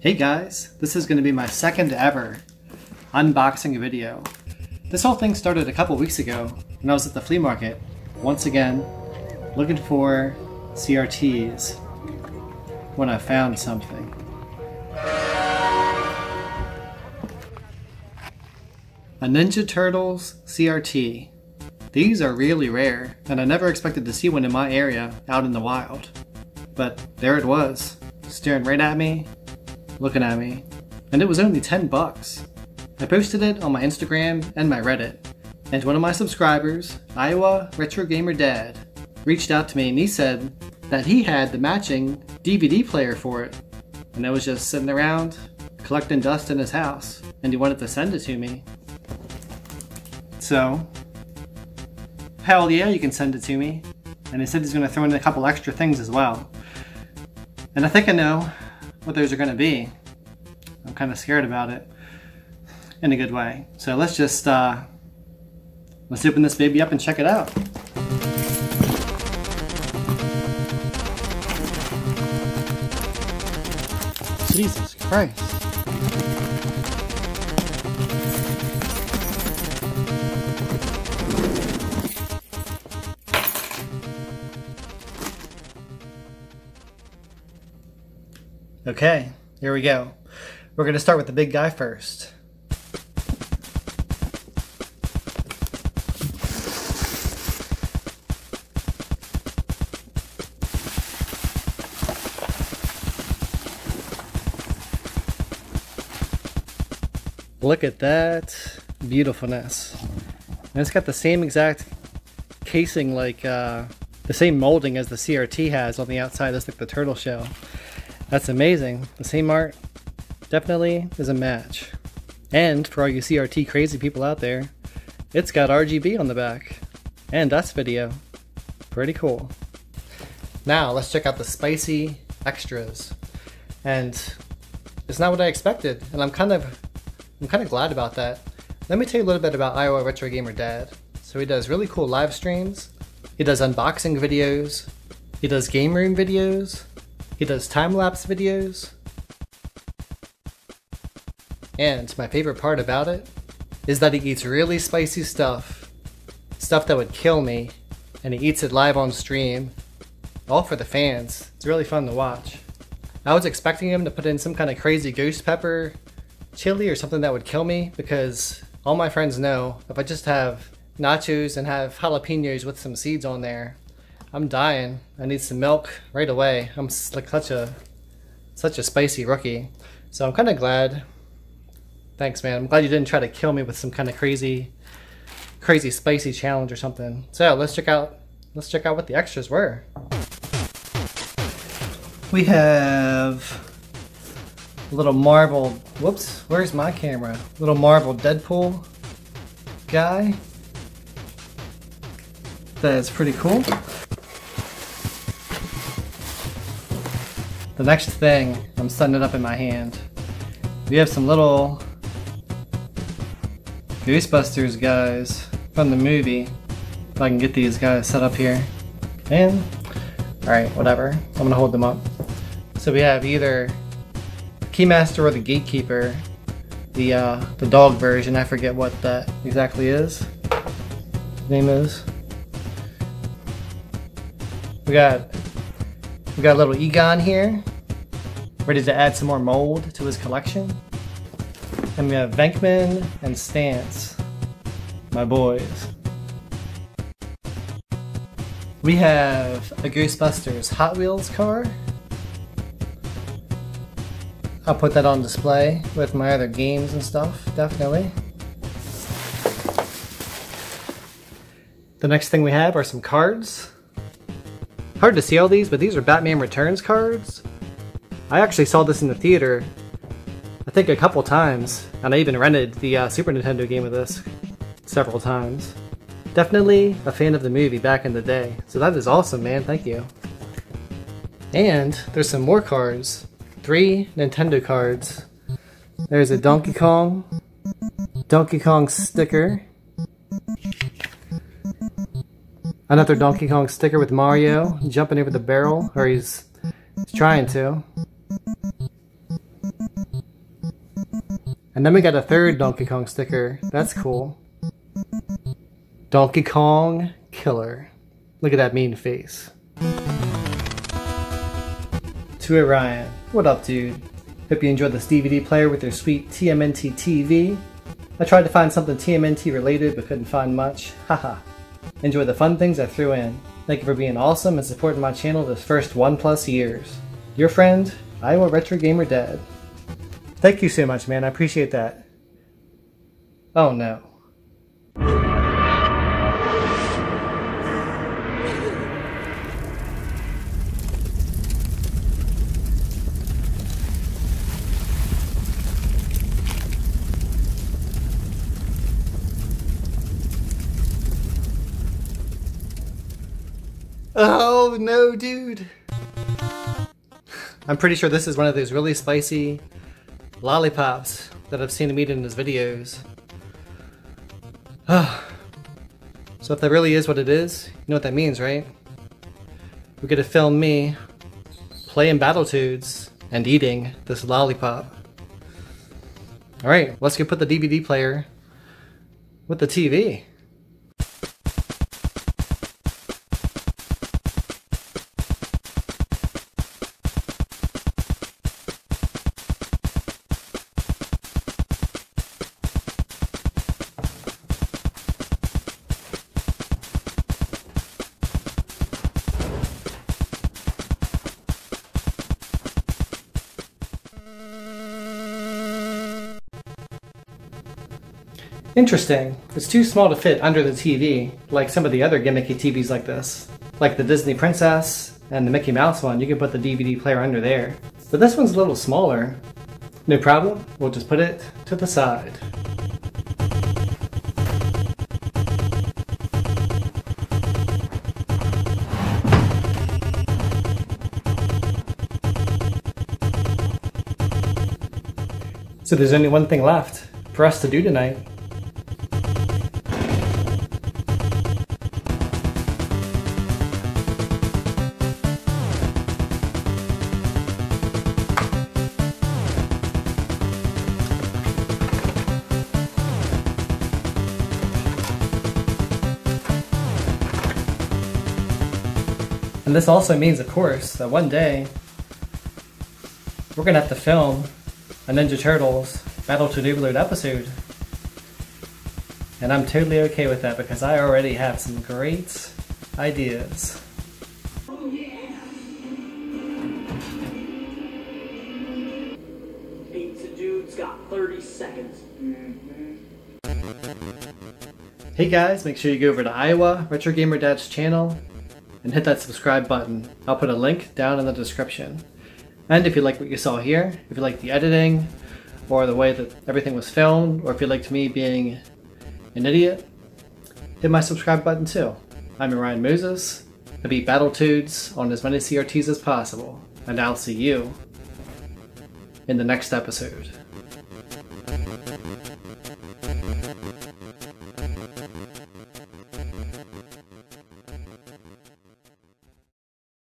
Hey guys, this is going to be my second ever unboxing video. This whole thing started a couple weeks ago when I was at the flea market, once again, looking for CRTs when I found something. A Ninja Turtles CRT. These are really rare, and I never expected to see one in my area out in the wild. But there it was, staring right at me, looking at me, and it was only 10 bucks. I posted it on my Instagram and my Reddit, and one of my subscribers, Iowa Retro Gamer Dad, reached out to me and he said that he had the matching DVD player for it, and it was just sitting around collecting dust in his house, and he wanted to send it to me. So, hell yeah, you can send it to me, and he said he's going to throw in a couple extra things as well, and I think I know what those are going to be. I'm kind of scared about it in a good way. So let's just let's open this baby up and check it out. Jesus Christ. Okay, here we go. We're going to start with the big guy first. Look at that beautifulness. And it's got the same exact casing, like the same molding as the CRT has on the outside. That's like the turtle shell. That's amazing. The same art definitely is a match. And for all you CRT crazy people out there, it's got RGB on the back. And that's video. Pretty cool. Now let's check out the spicy extras. And it's not what I expected, and I'm kind of glad about that. Let me tell you a little bit about Iowa Retro Gamer Dad. So he does really cool live streams. He does unboxing videos. He does game room videos. He does time-lapse videos. And my favorite part about it is that he eats really spicy stuff. Stuff that would kill me. And he eats it live on stream. All for the fans. It's really fun to watch. I was expecting him to put in some kind of crazy ghost pepper chili or something that would kill me, because all my friends know if I just have nachos and have jalapenos with some seeds on there, I'm dying. I need some milk right away. I'm like such a spicy rookie. So I'm kind of glad. Thanks, man. I'm glad you didn't try to kill me with some kind of crazy spicy challenge or something. So let's check out what the extras were. We have a little Marvel. Whoops. Where's my camera? Little Marvel Deadpool guy. That's pretty cool. The next thing, I'm setting it up in my hand. We have some little Ghostbusters guys from the movie. If I can get these guys set up here. And, alright, whatever. I'm gonna hold them up. So we have either Keymaster or the Gatekeeper, the dog version. I forget what that exactly is. His name is. We got little Egon here, ready to add some more mold to his collection. And we have Venkman and Stantz, my boys. We have a Ghostbusters Hot Wheels car. I'll put that on display with my other games and stuff, definitely. The next thing we have are some cards. Hard to see all these, but these are Batman Returns cards. I actually saw this in the theater, I think a couple times, and I even rented the Super Nintendo game of this several times. Definitely a fan of the movie back in the day, so that is awesome, man, thank you. And there's some more cards. 3 Nintendo cards. There's a Donkey Kong sticker, another Donkey Kong sticker with Mario jumping over the barrel, or he's trying to. And then we got a third Donkey Kong sticker. That's cool. Donkey Kong Killer. Look at that mean face. To Ryan. What up, dude? Hope you enjoyed this DVD player with your sweet TMNT TV. I tried to find something TMNT related but couldn't find much. Haha. Enjoy the fun things I threw in. Thank you for being awesome and supporting my channel this first 1+ years. Your friend, Iowa Retro Gamer Dad. Thank you so much, man. I appreciate that. Oh no. Oh no, dude. I'm pretty sure this is one of those really spicy lollipops that I've seen him eat in his videos. So if that really is what it is, you know what that means, right? We're gonna film me playing Battletoads and eating this lollipop. Alright, let's go put the DVD player with the TV. Interesting. It's too small to fit under the TV, like some of the other gimmicky TVs like this. Like the Disney Princess and the Mickey Mouse one, you can put the DVD player under there. But this one's a little smaller. No problem, we'll just put it to the side. So there's only one thing left for us to do tonight. And this also means, of course, that one day we're gonna have to film a Ninja Turtles Battle to Doobler episode. And I'm totally okay with that because I already have some great ideas. Oh, yeah. Pizza Dude's got 30 seconds. Mm-hmm. Hey guys, make sure you go over to Iowa Retro Gamer Dad's channel and hit that subscribe button. I'll put a link down in the description. And if you like what you saw here, if you like the editing, or the way that everything was filmed, or if you liked me being an idiot, hit my subscribe button too. I'm Ryan Moses. I beat Battletoads on as many CRTs as possible, and I'll see you in the next episode.